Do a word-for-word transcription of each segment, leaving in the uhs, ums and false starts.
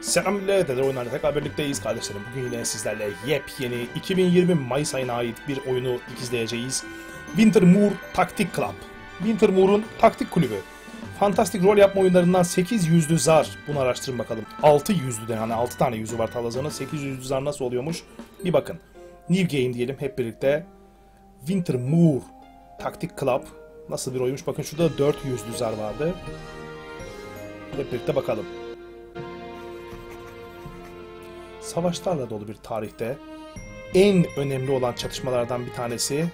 Selam ile DeDeliOyunlar'la tekrar birlikteyiz kardeşlerim. Bugün yine sizlerle yepyeni iki bin yirmi Mayıs ayına ait bir oyunu izleyeceğiz. Wintermoor Taktik Club. Wintermoor'un taktik kulübü. Fantastik rol yapma oyunlarından sekiz yüzlü zar. Bunu araştırın bakalım. altı yüzlü de hani altı tane yüzü var tablazanın. sekiz yüzlü zar nasıl oluyormuş? Bir bakın. New Game diyelim hep birlikte. Wintermoor Taktik Club. Nasıl bir oyunmuş? Bakın şurada dört yüzlü zar vardı. Hep birlikte bakalım. Savaşlarla dolu bir tarihte en önemli olan çatışmalardan bir tanesi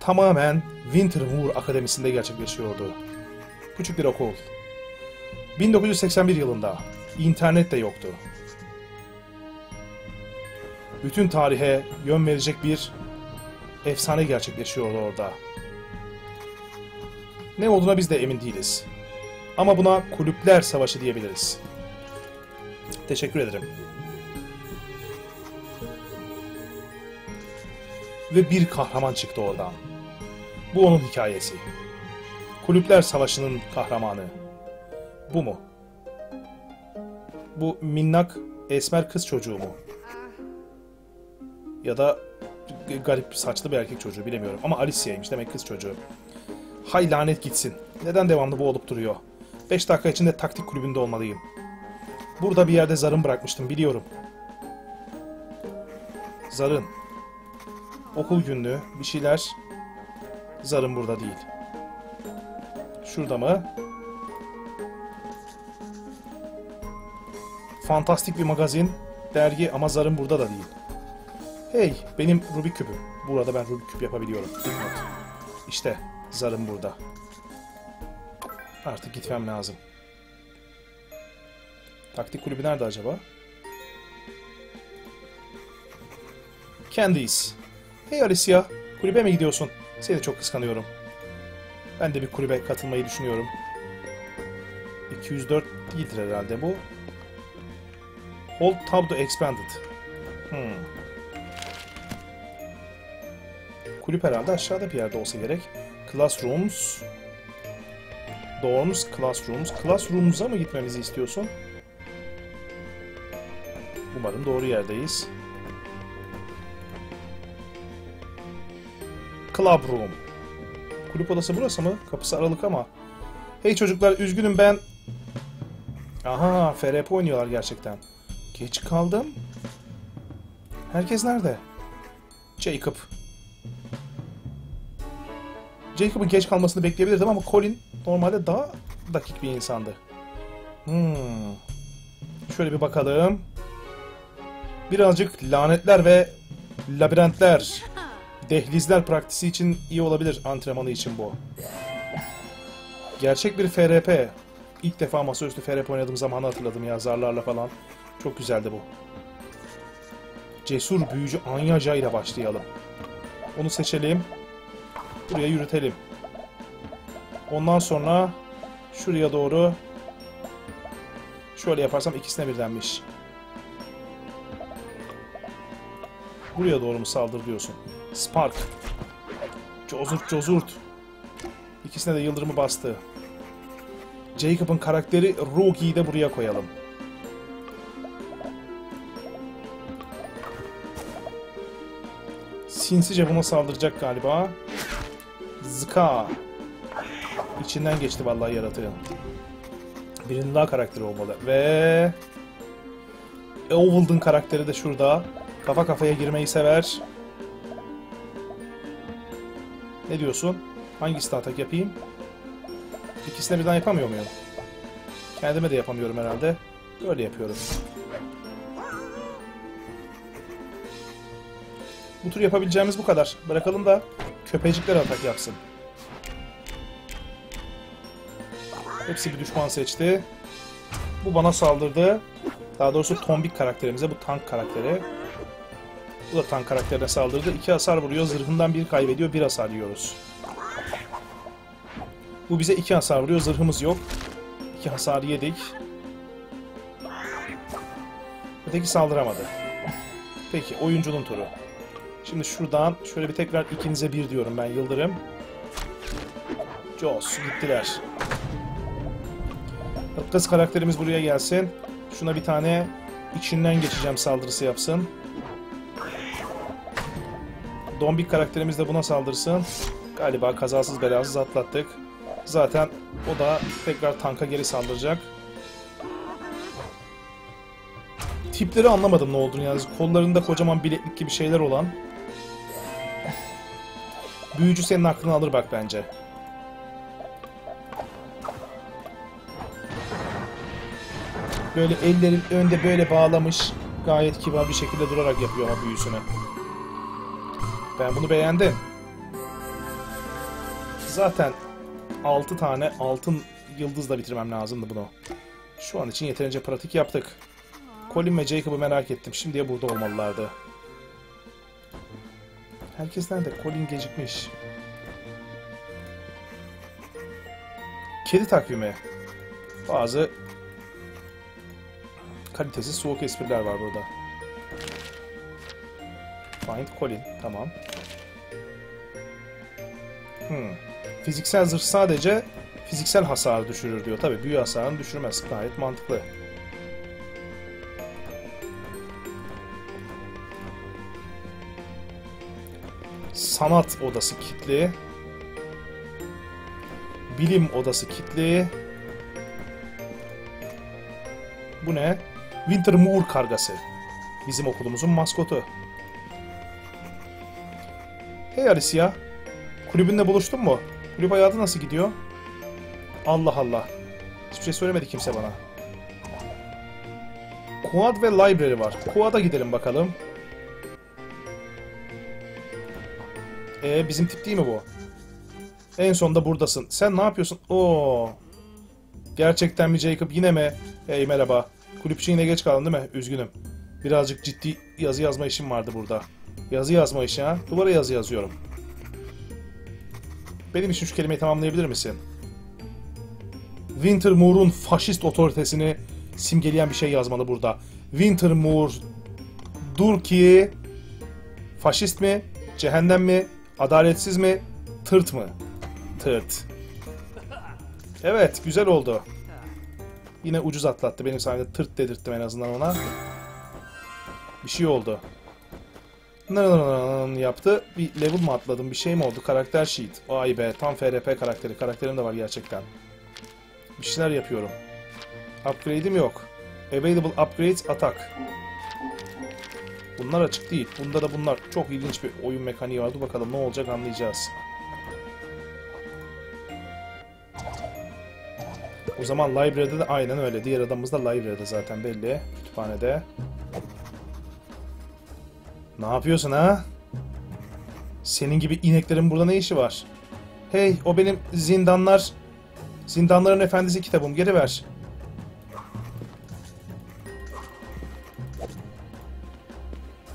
tamamen Wintermoor Akademisi'nde gerçekleşiyordu. Küçük bir okul. bin dokuz yüz seksen bir yılında internet de yoktu. Bütün tarihe yön verecek bir efsane gerçekleşiyordu orada. Ne olduğuna biz de emin değiliz. Ama buna Kulüpler Savaşı diyebiliriz. Teşekkür ederim. Ve bir kahraman çıktı oradan. Bu onun hikayesi. Kulüpler Savaşı'nın kahramanı. Bu mu? Bu minnak esmer kız çocuğu mu? Ya da garip saçlı bir erkek çocuğu bilemiyorum. Ama Alicia'ymış demek kız çocuğu. Hay lanet gitsin. Neden devamlı bu olup duruyor? beş dakika içinde taktik kulübünde olmalıyım. Burada bir yerde zarım bırakmıştım biliyorum. Zarın. Okul günlüğü bir şeyler. Zarım burada değil. Şurada mı? Fantastik bir magazin, dergi ama zarım burada da değil. Hey, benim Rubik küpüm. Burada ben Rubik küp yapabiliyorum. Evet. İşte zarım burada. Artık gitmem lazım. Taktik kulübü nerede acaba? Candice. Hey Alicia, kulübe mi gidiyorsun? Seni çok kıskanıyorum. Ben de bir kulübe katılmayı düşünüyorum. iki yüz dört değildir herhalde bu. Hold tab to expanded. Hmm. Kulüp herhalde aşağıda bir yerde olsa gerek. Classrooms. Dorms, classrooms. Classrooms'a mı gitmemizi istiyorsun? Umarım doğru yerdeyiz. Club Room. Kulüp odası burası mı? Kapısı aralık ama. Hey çocuklar, üzgünüm ben. Aha, F R P oynuyorlar gerçekten. Geç kaldım. Herkes nerede? Jacob. Jacob'un geç kalmasını bekleyebilirdim ama Colin normalde daha dakik bir insandı. Hmm. Şöyle bir bakalım. Birazcık lanetler ve labirentler, dehlizler praktisi için iyi olabilir, antrenmanı için bu. Gerçek bir F R P. İlk defa masaüstü F R P oynadığım zamanı hatırladım ya, zarlarla falan. Çok güzeldi bu. Cesur büyücü Anyaja ile başlayalım. Onu seçelim. Buraya yürütelim. Ondan sonra şuraya doğru şöyle yaparsam ikisine birdenmiş. Buraya doğru mu saldır diyorsun? Spark. Cozurt cozurt. İkisine de yıldırımı bastı. Jacob'ın karakteri Rogi'yi de buraya koyalım. Sinsice buna saldıracak galiba. Zıka. İçinden geçti vallahi yaratığın. Birinin daha karakteri olmalı. Ve... Eowald'ın karakteri de şurada. Kafa kafaya girmeyi sever. Ne diyorsun? Hangisine atak yapayım? İkisine birden yapamıyor muyum? Kendime de yapamıyorum herhalde. Böyle yapıyorum. Bu tur yapabileceğimiz bu kadar. Bırakalım da köpecikler atak yapsın. Hepsi bir düşman seçti. Bu bana saldırdı. Daha doğrusu tombik karakterimize, bu tank karakteri. Bu da tank karakterine saldırdı. İki hasar vuruyor. Zırhından bir kaybediyor. Bir hasar yiyoruz. Bu bize iki hasar vuruyor. Zırhımız yok. İki hasar yedik. Öteki saldıramadı. Peki. Oyuncunun turu. Şimdi şuradan şöyle bir tekrar ikinize bir diyorum ben. Yıldırım. Jaws. Gittiler. Kız karakterimiz buraya gelsin. Şuna bir tane içinden geçeceğim saldırısı yapsın. Dombik karakterimiz de buna saldırsın. Galiba kazasız belasız atlattık. Zaten o da tekrar tanka geri saldıracak. Tipleri anlamadım ne olduğunu yani. Kollarında kocaman bileklik gibi şeyler olan. Büyücü senin aklını alır bak bence. Böyle ellerin önde böyle bağlamış. Gayet kibar bir şekilde durarak yapıyor ama büyüsünü. Ben bunu beğendim. Zaten altı tane altın yıldızla bitirmem lazımdı bunu. Şu an için yeterince pratik yaptık. Colin ve Jacob'u merak ettim. Şimdiye burada olmalılardı. Herkes nerede? Colin gecikmiş. Kedi takvimi. Bazı kalitesiz soğuk espriler var burada. Find Colin. Tamam. Hmm. Fiziksel zırh sadece fiziksel hasarı düşürür diyor. Tabii büyü hasarını düşürmez. Gayet mantıklı. Sanat odası kilitli. Bilim odası kilitli. Bu ne? Wintermoor kargası. Bizim okulumuzun maskotu. Hey Alicia. Kulübünle buluştun mu? Kulüp hayatı nasıl gidiyor? Allah Allah. Hiçbir şey söylemedi kimse bana. Quad ve library var. Quad'a gidelim bakalım. Ee, bizim tip değil mi bu? En sonunda buradasın. Sen ne yapıyorsun? Oo. Gerçekten mi Jacob? Yine mi? Hey merhaba. Kulüp için yine geç kaldın değil mi? Üzgünüm. Birazcık ciddi yazı yazma işim vardı burada. Yazı yazma işi ha? Duvara yazı yazıyorum. Benim için şu kelimeyi tamamlayabilir misin? Wintermoor'un faşist otoritesini simgeleyen bir şey yazmalı burada. Wintermoor dur ki faşist mi? Cehennem mi? Adaletsiz mi? Tırt mı? Tırt. Evet, güzel oldu. Yine ucuz atlattı. Benim sayemde tırt dedirttim en azından ona. Bir şey oldu. Nırnırnırn yaptı. Bir level mi atladım? Bir şey mi oldu? Karakter sheet. Ay be, tam F R P karakteri. Karakterim de var gerçekten. Bir şeyler yapıyorum. Upgrade'im yok. Available upgrades atak. Bunlar açık değil. Bunda da bunlar. Çok ilginç bir oyun mekaniği vardı. Bakalım ne olacak anlayacağız. O zaman library'de de aynen öyle. Diğer adamımız da library'de zaten belli. Kütüphanede. Ne yapıyorsun ha? Senin gibi ineklerin burada ne işi var? Hey o benim zindanlar... Zindanların Efendisi kitabım. Geri ver.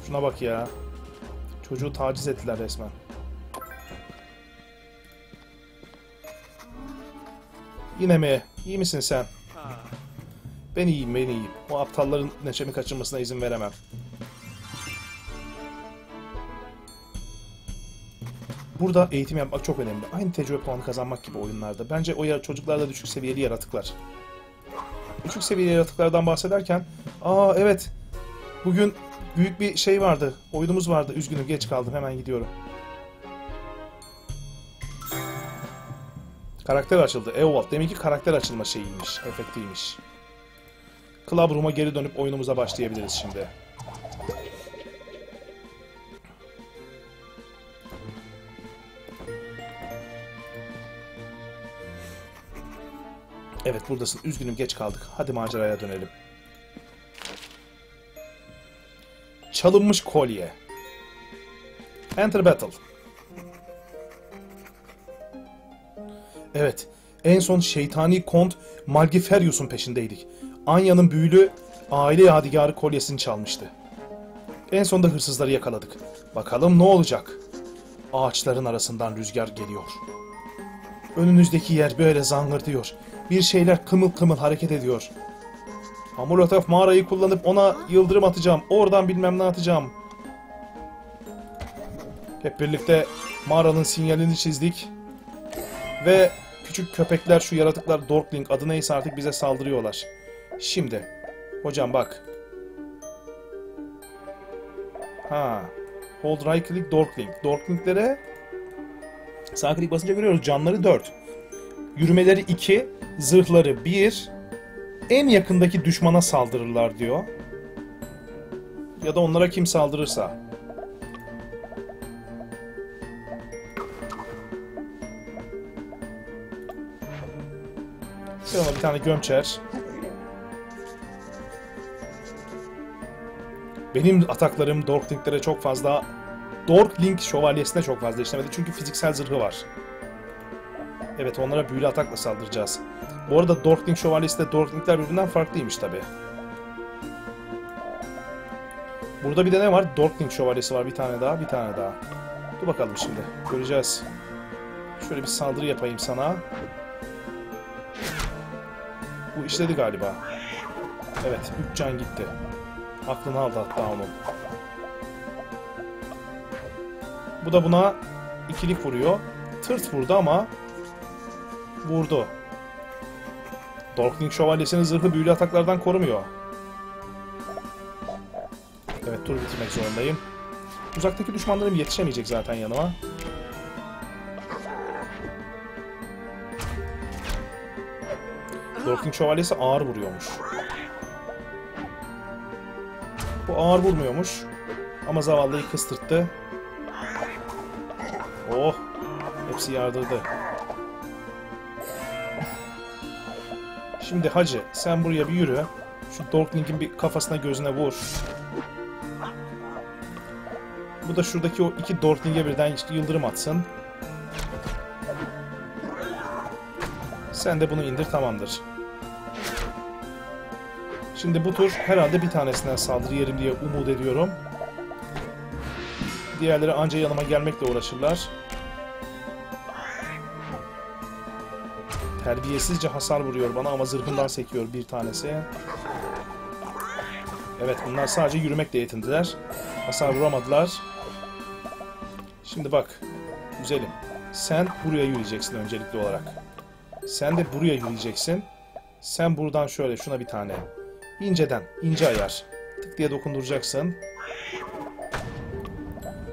Şuna bak ya. Çocuğu taciz ettiler resmen. Yine mi? İyi misin sen? Ben iyiyim, ben iyiyim. O aptalların neşemi kaçırmasına izin veremem. Burada eğitim yapmak çok önemli. Aynı tecrübe puanı kazanmak gibi oyunlarda. Bence o çocuklarda düşük seviyeli yaratıklar. Düşük seviyeli yaratıklardan bahsederken... Aa evet. Bugün... Büyük bir şey vardı. Oyunumuz vardı. Üzgünüm geç kaldım. Hemen gidiyorum. Karakter açıldı. Eyvallah. Demek ki karakter açılma şeyiymiş. Efektiymiş. Club Room'a geri dönüp oyunumuza başlayabiliriz şimdi. Evet buradasın. Üzgünüm geç kaldık. Hadi maceraya dönelim. Çalınmış kolye. Enter battle. Evet. En son şeytani Kont Magnifelius'un peşindeydik. Anya'nın büyülü aile yadigarı kolyesini çalmıştı. En sonunda hırsızları yakaladık. Bakalım ne olacak? Ağaçların arasından rüzgar geliyor. Önünüzdeki yer böyle zangırdıyor. Bir şeyler kımıl kımıl hareket ediyor. Amuratav mağarayı kullanıp ona yıldırım atacağım. Oradan bilmem ne atacağım. Hep birlikte mağaranın sinyalini çizdik. Ve Küçük köpekler, şu yaratıklar, Dorkling adı neyse artık, bize saldırıyorlar. Şimdi. Hocam bak. Ha. Hold right click Dorkling. Dorklinglere sağ klik basınca görüyoruz. Canları dört. Yürümeleri iki. Zırhları bir. En yakındaki düşmana saldırırlar diyor. Ya da onlara kim saldırırsa. Şurada bir tane gömçer. Benim ataklarım Dorklinglere çok fazla... Dorkling Şövalyesi'ne çok fazla işlemedi. Çünkü fiziksel zırhı var. Evet, onlara büyülü atakla saldıracağız. Bu arada Dorkling Şövalyesi de Dorklingler birbirinden farklıymış tabi. Burada bir de ne var? Dorkling Şövalyesi var. Bir tane daha, bir tane daha. Dur bakalım şimdi. Göreceğiz. Şöyle bir saldırı yapayım sana. Bu işledi galiba. Evet, üç can gitti. Aklını aldı hatta onun. Bu da buna ikilik vuruyor. Tırt vurdu ama vurdu. Dorkling Şövalyesi'nin zırhı büyülü ataklardan korumuyor. Evet, tur bitirmek zorundayım. Uzaktaki düşmanlarım yetişemeyecek zaten yanıma. Dorkling Şövalyesi ağır vuruyormuş. Bu ağır vurmuyormuş. Ama zavallıyı kıstırttı. Oh! Hepsi yardırdı. Şimdi hacı, sen buraya bir yürü. Şu Dorkling'in bir kafasına gözüne vur. Bu da şuradaki o iki Dorkling'e birden yıldırım atsın. Sen de bunu indir, tamamdır. Şimdi bu tur herhalde bir tanesinden saldırı yerim diye umut ediyorum. Diğerleri anca yanıma gelmekle uğraşırlar. Terbiyesizce hasar vuruyor bana ama zırhından sekiyor bir tanesi. Evet, bunlar sadece yürümekle yetindiler. Hasar vuramadılar. Şimdi bak güzelim. Sen buraya yürüyeceksin öncelikli olarak. Sen de buraya yürüyeceksin. Sen buradan şöyle şuna bir tane. İnceden, ince ayar. Tık diye dokunduracaksın.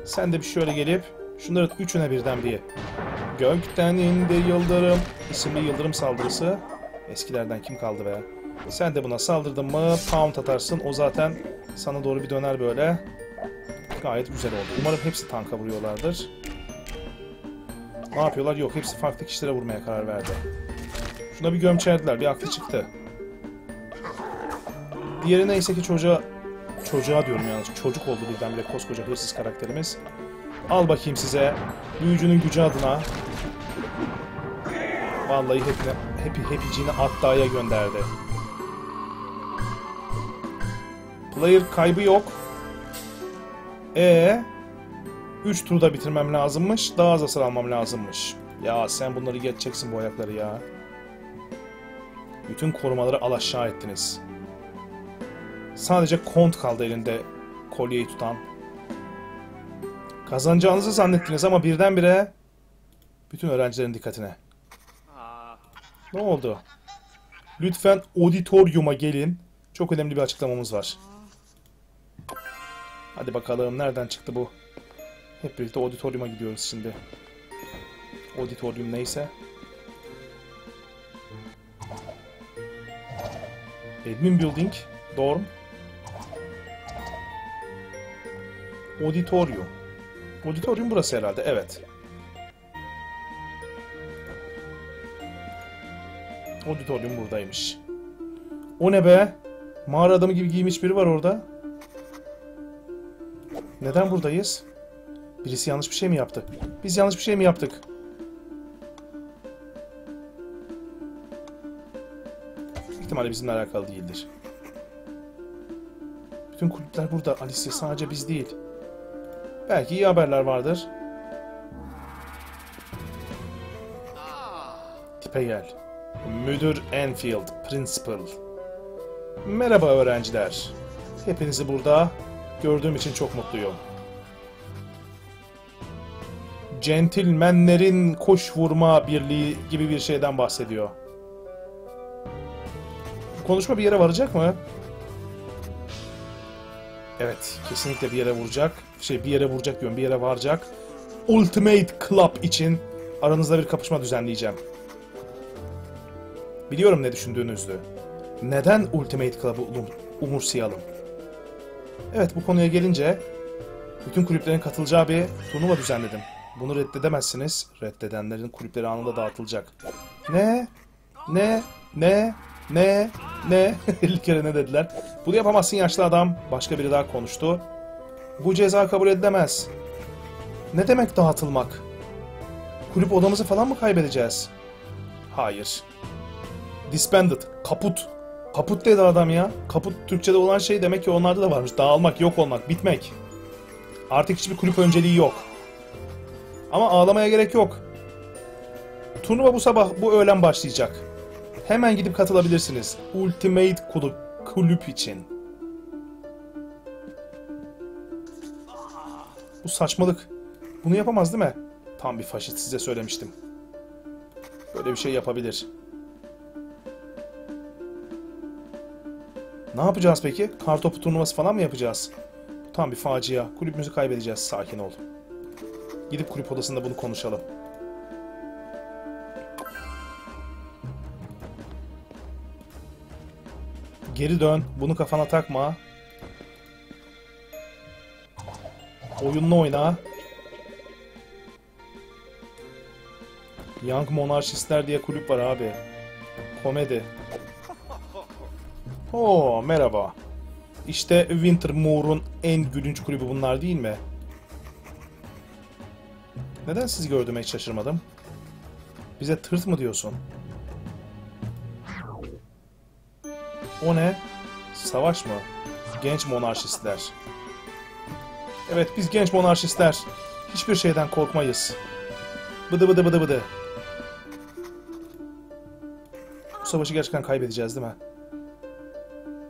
Sen de bir şöyle gelip şunların üçüne birden bir gökten indi yıldırım isimli yıldırım saldırısı. Eskilerden kim kaldı be? Sen de buna saldırdın mı pound atarsın. O zaten sana doğru bir döner böyle. Gayet güzel oldu. Umarım hepsi tanka vuruyorlardır. Ne yapıyorlar? Yok, hepsi farklı kişilere vurmaya karar verdi. Şuna bir gömçerdiler. Bir aklı çıktı. Diğeri neyse ki çocuğa... Çocuğa diyorum yalnız. Çocuk oldu birdenbire koskoca hırsız karakterimiz. Al bakayım size. Büyücünün gücü adına. Vallahi hepine, hepi hepiciğini Atta'ya gönderdi. Player kaybı yok. Ee, üç turda bitirmem lazımmış. Daha az hasar almam lazımmış. Ya sen bunları geçeceksin, bu ayakları ya. Bütün korumaları alaşağı ettiniz. Sadece Kont kaldı elinde kolyeyi tutan. Kazanacağınızı zannettiniz ama birdenbire bütün öğrencilerin dikkatine. Ne oldu? Lütfen auditorium'a gelin. Çok önemli bir açıklamamız var. Hadi bakalım, nereden çıktı bu? Hep birlikte auditorium'a gidiyoruz şimdi. Auditorium neyse. Admin Building, Dorm. Auditorium. Auditorium burası herhalde, evet. Auditorium buradaymış. O ne be? Mağara adamı gibi giymiş biri var orada. Neden buradayız? Birisi yanlış bir şey mi yaptı? Biz yanlış bir şey mi yaptık? İhtimalle bizimle alakalı değildir. Bütün kulüpler burada Alicia, sadece biz değil. Belki iyi haberler vardır. Tipe gel. Müdür Enfield, Principal. Merhaba öğrenciler. Hepinizi burada gördüğüm için çok mutluyum. Centilmenlerin koş vurma birliği gibi bir şeyden bahsediyor. Bu konuşma bir yere varacak mı? Evet, kesinlikle bir yere vuracak. Şey, bir yere vuracak diyorum, bir yere varacak. Ultimate Club için aranızda bir kapışma düzenleyeceğim. Biliyorum ne düşündüğünüzü. Neden Ultimate Club'ı um umursayalım? Evet, bu konuya gelince bütün kulüplerin katılacağı bir turnuva düzenledim. Bunu reddedemezsiniz. Reddedenlerin kulüpleri anında dağıtılacak. Ne? Ne? Ne? Ne? Ne? elli kere ne dediler. Bunu yapamazsın yaşlı adam. Başka biri daha konuştu. Bu ceza kabul edilemez. Ne demek dağıtılmak? Kulüp odamızı falan mı kaybedeceğiz? Hayır. Disbanded. Kaput. Kaput dedi adam ya. Kaput Türkçe'de olan şey demek ki onlarda da varmış. Dağılmak, yok olmak, bitmek. Artık hiçbir kulüp önceliği yok. Ama ağlamaya gerek yok. Turnuva bu sabah, bu öğlen başlayacak. Hemen gidip katılabilirsiniz. Ultimate kulüp, kulüp için. Bu saçmalık. Bunu yapamaz değil mi? Tam bir faşist, size söylemiştim. Böyle bir şey yapabilir. Ne yapacağız peki? Kartopu turnuvası falan mı yapacağız? Tam bir facia. Kulübümüzü kaybedeceğiz. Sakin ol. Gidip kulüp odasında bunu konuşalım. Geri dön. Bunu kafana takma. Oyununu oyna. Young Monarchistler diye kulüp var abi. Komedi. Oo merhaba. İşte Wintermoor'un en gülünç kulübü bunlar değil mi? Neden sizi gördüğüme hiç şaşırmadım? Bize tırt mı diyorsun? O ne? Savaş mı? Genç monarşistler. Evet, biz genç monarşistler. Hiçbir şeyden korkmayız. Bıdı bıdı bıdı bıdı. Bu savaşı gerçekten kaybedeceğiz değil mi?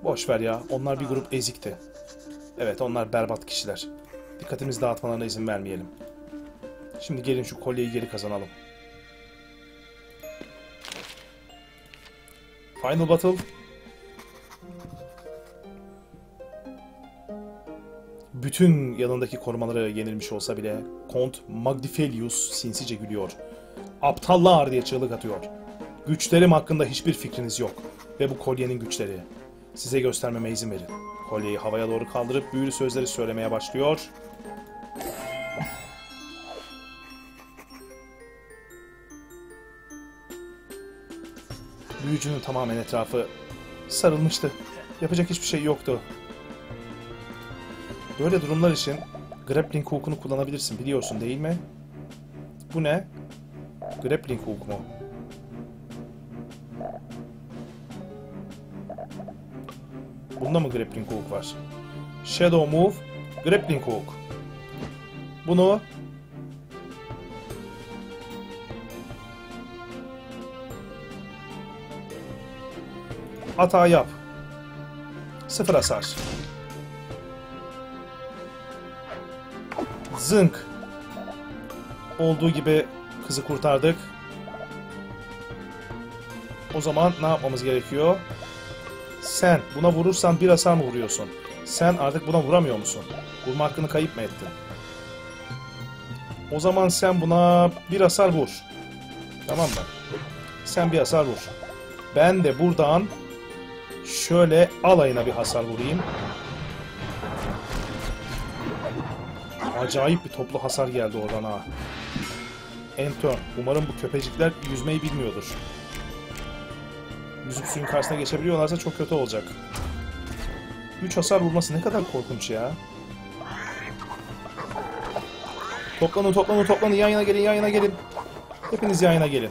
Boşver ya. Onlar bir grup ezikti. Evet, onlar berbat kişiler. Dikkatimizi dağıtmalarına izin vermeyelim. Şimdi gelin şu kolyeyi geri kazanalım. Final Battle. Bütün yanındaki korumaları yenilmiş olsa bile Kont Magnifelius sinsice gülüyor. Aptallar diye çığlık atıyor. Güçlerim hakkında hiçbir fikriniz yok. Ve bu kolyenin güçleri. Size göstermeme izin verin. Kolyeyi havaya doğru kaldırıp büyülü sözleri söylemeye başlıyor. Büyücünün tamamen etrafı sarılmıştı. Yapacak hiçbir şey yoktu. Böyle durumlar için Grappling Hook'unu kullanabilirsin, biliyorsun değil mi? Bu ne? Grappling Hook mu? Bunda mı Grappling Hook var? Shadow Move, Grappling Hook. Bunu... Hata yap. Sıfır hasar. Zınk. Olduğu gibi kızı kurtardık. O zaman ne yapmamız gerekiyor? Sen buna vurursan bir hasar mı vuruyorsun? Sen artık buna vuramıyor musun? Vurma hakkını kayıp mı ettin? O zaman sen buna bir hasar vur. Tamam mı? Sen bir hasar vur. Ben de buradan şöyle alayına bir hasar vurayım. Acayip bir toplu hasar geldi oradan ha. Enton. Umarım bu köpecikler yüzmeyi bilmiyordur. Yüzüp suyun karşısına geçebiliyorlarsa çok kötü olacak. üç hasar vurması ne kadar korkunç ya. Toplanın toplanın toplanın. Yan yana gelin yan yana gelin. Hepiniz yan yana gelin.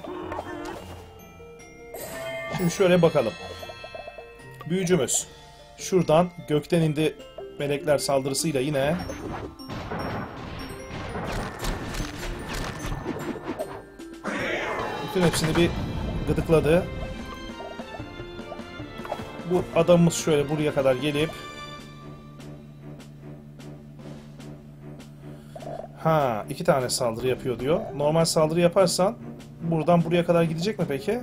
Şimdi şöyle bakalım. Büyücümüz. Şuradan gökten indi melekler saldırısıyla yine... Bütün hepsini bir gıdıkladı. Bu adamımız şöyle buraya kadar gelip Ha, iki tane saldırı yapıyor diyor. Normal saldırı yaparsan buradan buraya kadar gidecek mi peki?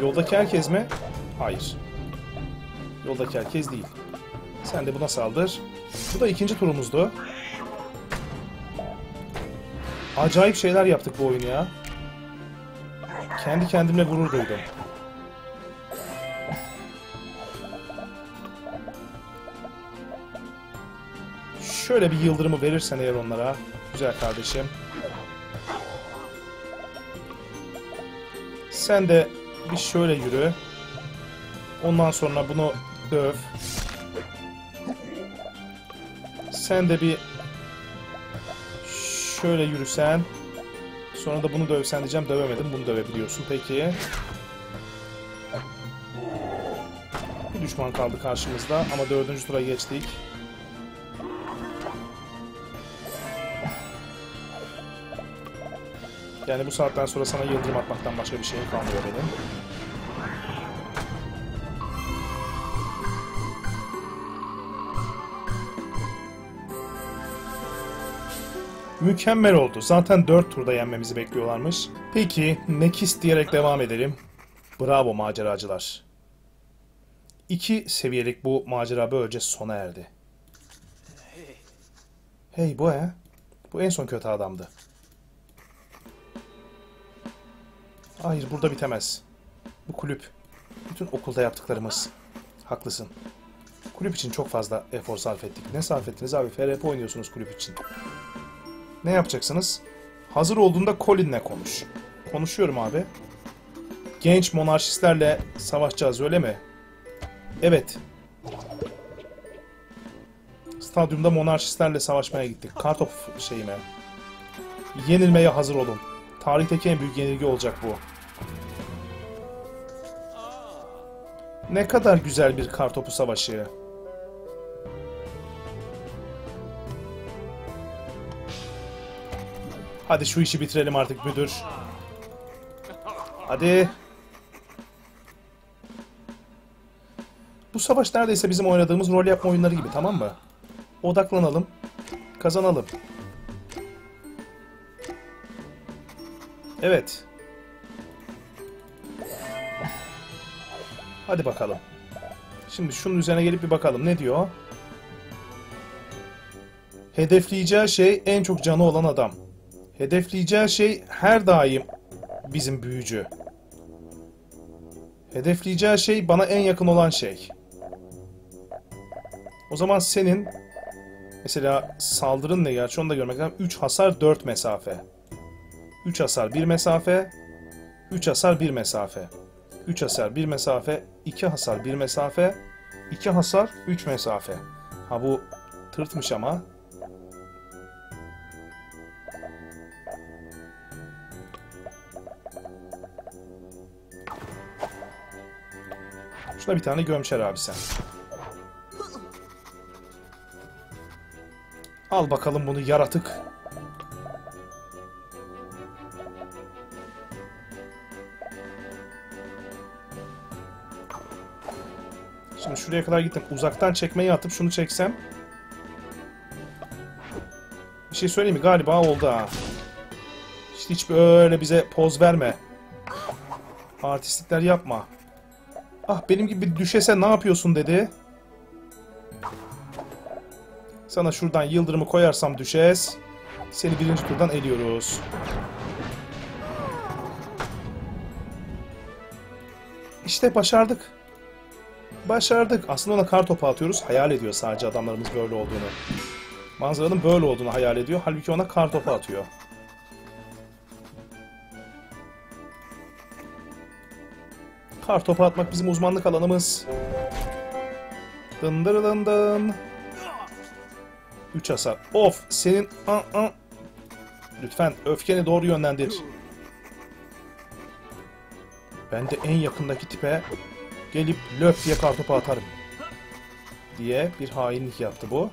Yoldaki herkes mi? Hayır. Yoldaki herkes değil. Sen de buna saldır. Bu da ikinci turumuzdu. Acayip şeyler yaptık bu oyunu ya. Kendi kendimle gurur duydum. Şöyle bir yıldırımı verirsen eğer onlara. Güzel kardeşim. Sen de bir şöyle yürü. Ondan sonra bunu döv. Sen de bir şöyle yürüsen. Sonra da bunu dövsen diyeceğim. Dövemedim. Bunu dövebiliyorsun. Peki. Bir düşman kaldı karşımızda. Ama dördüncü tura geçtik. Yani bu saatten sonra sana yıldırım atmaktan başka bir şey kalmıyor benim. Mükemmel oldu. Zaten dört turda yenmemizi bekliyorlarmış. Peki, Mekis diyerek devam edelim. Bravo maceracılar. İki seviyelik bu macera böylece sona erdi. Hey, hey bu he? Bu en son kötü adamdı. Hayır, burada bitemez. Bu kulüp. Bütün okulda yaptıklarımız. Haklısın. Kulüp için çok fazla efor sarf ettik. Ne sarf ettiniz abi? F R P oynuyorsunuz kulüp için. Ne yapacaksınız? Hazır olduğunda Colin'le konuş. Konuşuyorum abi. Genç monarşistlerle savaşacağız öyle mi? Evet. Stadyumda monarşistlerle savaşmaya gittik. Kartof şeyime. Yenilmeye hazır olun. Tarihteki en büyük yenilgi olacak bu. Ne kadar güzel bir kartopu savaşı. Hadi şu işi bitirelim artık müdür. Hadi. Bu savaş neredeyse bizim oynadığımız rol yapma oyunları gibi, tamam mı? Odaklanalım. Kazanalım. Evet. Hadi bakalım. Şimdi şunun üzerine gelip bir bakalım. Ne diyor? Hedefleyeceği şey en çok canı olan adam. Hedefleyeceği şey her daim bizim büyücü. Hedefleyeceği şey bana en yakın olan şey. O zaman senin mesela saldırın ne gerçi onu da görmek lazım. üç hasar dört mesafe. üç hasar bir mesafe. üç hasar bir mesafe. üç hasar bir mesafe. iki hasar bir mesafe. iki hasar üç mesafe. Ha bu tırtmış ama. Şuna bir tane gömçer abi sen. Al bakalım bunu yaratık. Şimdi şuraya kadar gittim. Uzaktan çekmeyi atıp şunu çeksem. Bir şey söyleyeyim mi? Galiba oldu ha. İşte hiç böyle bize poz verme. Artistlikler yapma. Ah benim gibi bir düşese ne yapıyorsun dedi. Sana şuradan yıldırımı koyarsam düşes. Seni birinci turdan eliyoruz. İşte başardık. Başardık. Aslında ona kar topu atıyoruz. Hayal ediyor sadece adamlarımız böyle olduğunu. Manzaranın böyle olduğunu hayal ediyor. Halbuki ona kar topu atıyor. Kar topu atmak bizim uzmanlık alanımız. Dındır dındın. üç hasar. Of senin... An, an. Lütfen öfkeni doğru yönlendir. Ben de en yakındaki tipe gelip löp diye kar topu atarım. Diye bir hainlik yaptı bu.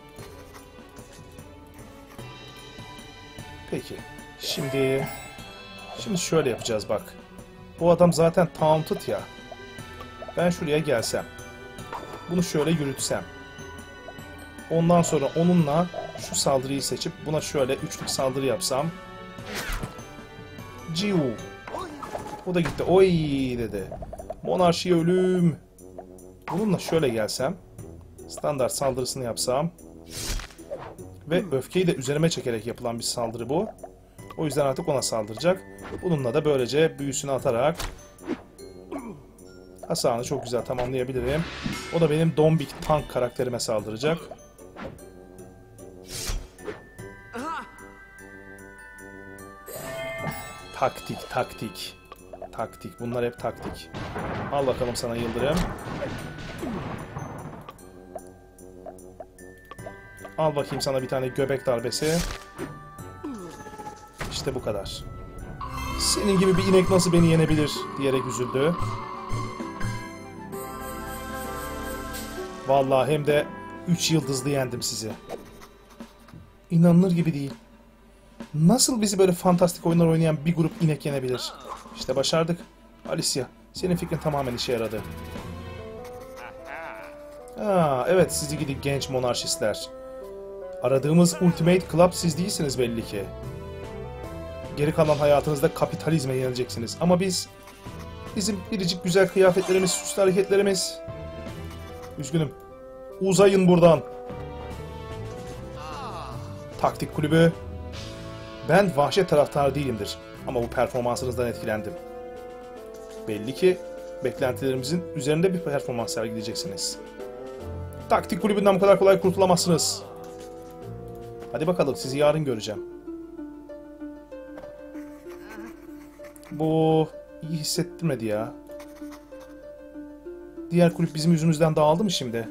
Peki. Şimdi... Şimdi şöyle yapacağız bak. Bu adam zaten taunted ya. Ben şuraya gelsem. Bunu şöyle yürütsem. Ondan sonra onunla şu saldırıyı seçip buna şöyle üçlük saldırı yapsam. Ciu. O da gitti. Oy dedi. Monarşi ölüm. Bununla şöyle gelsem. Standart saldırısını yapsam. Ve öfkeyi de üzerime çekerek yapılan bir saldırı bu. O yüzden artık ona saldıracak. Bununla da böylece büyüsünü atarak hasarını çok güzel tamamlayabilirim. O da benim Dombik tank karakterime saldıracak. Taktik, taktik. Taktik. Bunlar hep taktik. Al bakalım sana yıldırım. Al bakayım sana bir tane göbek darbesi. İşte bu kadar. Senin gibi bir inek nasıl beni yenebilir diyerek üzüldü. Vallahi hem de üç yıldızlı yendim sizi. İnanılır gibi değil. Nasıl bizi böyle fantastik oyunlar oynayan bir grup inek yenebilir? İşte başardık. Alicia, senin fikrin tamamen işe yaradı. Aa, evet sizi gidi genç monarşistler. Aradığımız Ultimate Club siz değilsiniz belli ki. Geri kalan hayatınızda kapitalizme yenileceksiniz. Ama biz, bizim biricik güzel kıyafetlerimiz, süslü hareketlerimiz... Üzgünüm. Uzayın buradan. Taktik kulübü. Ben vahşet taraftarı değilimdir. Ama bu performansınızdan etkilendim. Belli ki beklentilerimizin üzerinde bir performans sergileyeceksiniz. Taktik kulübünden bu kadar kolay kurtulamazsınız. Hadi bakalım sizi yarın göreceğim. Bu iyi hissettirmedi ya. Diğer kulüp bizim yüzümüzden dağıldı mı şimdi?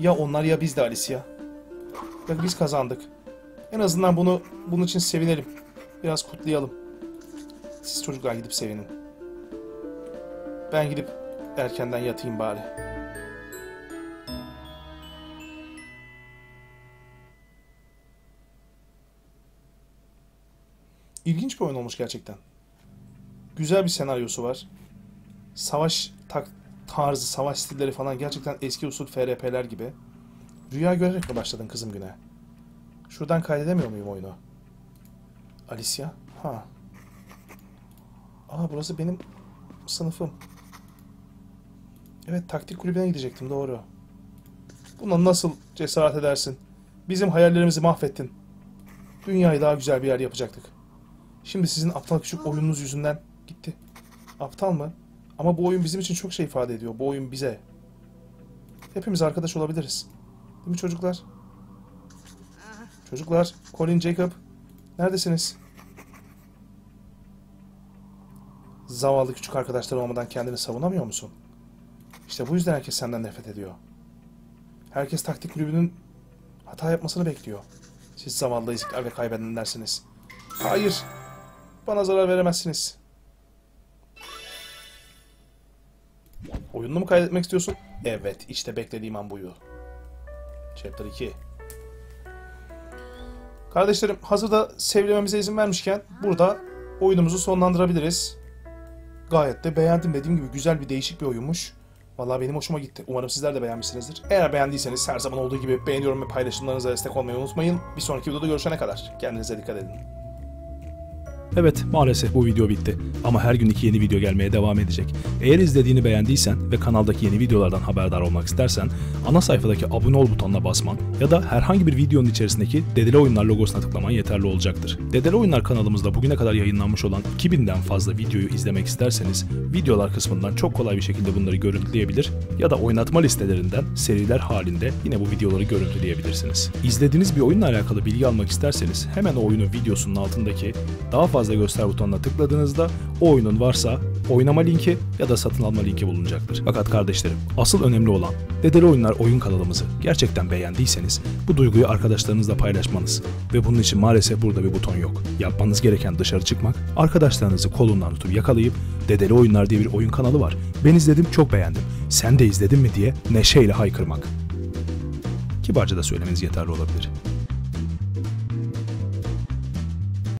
Ya onlar ya biz de Alicia. Ya biz kazandık. En azından bunu bunun için sevinelim. Biraz kutlayalım. Siz çocuklar gidip sevinin. Ben gidip erkenden yatayım bari. İlginç bir oyun olmuş gerçekten. Güzel bir senaryosu var. Savaş tak tarzı, savaş stilleri falan gerçekten eski usul F R P'ler gibi. Rüya görerek mi başladın kızım güne? Şuradan kaydedemiyor muyum oyunu? Alicia? Ha. Aa, burası benim sınıfım. Evet, taktik kulübüne gidecektim, doğru. Buna nasıl cesaret edersin? Bizim hayallerimizi mahvettin. Dünyayı daha güzel bir yer yapacaktık. Şimdi sizin aptal küçük oyununuz yüzünden gitti. Aptal mı? Ama bu oyun bizim için çok şey ifade ediyor. Bu oyun bize. Hepimiz arkadaş olabiliriz. Değil mi çocuklar? Çocuklar, Colin, Jacob. Neredesiniz? Zavallı küçük arkadaşlar olmadan kendini savunamıyor musun? İşte bu yüzden herkes senden nefret ediyor. Herkes taktik kulübünün hata yapmasını bekliyor. Siz zavallı ezikler ve kaybedenlersiniz. Hayır. Bana zarar veremezsiniz. Oyununu mu kaydetmek istiyorsun? Evet, işte beklediğim an buyu. Chapter iki. Kardeşlerim, hazırda sevlememize izin vermişken burada oyunumuzu sonlandırabiliriz. Gayet de beğendim, dediğim gibi güzel bir değişik bir oyunmuş. Vallahi benim hoşuma gitti. Umarım sizler de beğenmişsinizdir. Eğer beğendiyseniz her zaman olduğu gibi beğeniyorum ve paylaşımlarınıza destek olmayı unutmayın. Bir sonraki videoda görüşene kadar kendinize dikkat edin. Evet, maalesef bu video bitti ama her gün iki yeni video gelmeye devam edecek. Eğer izlediğini beğendiysen ve kanaldaki yeni videolardan haberdar olmak istersen ana sayfadaki abone ol butonuna basman ya da herhangi bir videonun içerisindeki DeDeliOyunlar logosuna tıklaman yeterli olacaktır. DeDeliOyunlar kanalımızda bugüne kadar yayınlanmış olan iki binden fazla videoyu izlemek isterseniz videolar kısmından çok kolay bir şekilde bunları görüntüleyebilir ya da oynatma listelerinden seriler halinde yine bu videoları görüntüleyebilirsiniz. İzlediğiniz bir oyunla alakalı bilgi almak isterseniz hemen o oyunun videosunun altındaki daha fazla fazla göster butonuna tıkladığınızda o oyunun varsa oynama linki ya da satın alma linki bulunacaktır. Fakat kardeşlerim, asıl önemli olan DeDeliOyunlar oyun kanalımızı gerçekten beğendiyseniz bu duyguyu arkadaşlarınızla paylaşmanız ve bunun için maalesef burada bir buton yok. Yapmanız gereken dışarı çıkmak, arkadaşlarınızı kolundan tutup yakalayıp DeDeliOyunlar diye bir oyun kanalı var. Ben izledim, çok beğendim. Sen de izledin mi diye neşeyle haykırmak. Kibarca da söylemeniz yeterli olabilir.